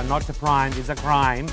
but not a crime is a crime.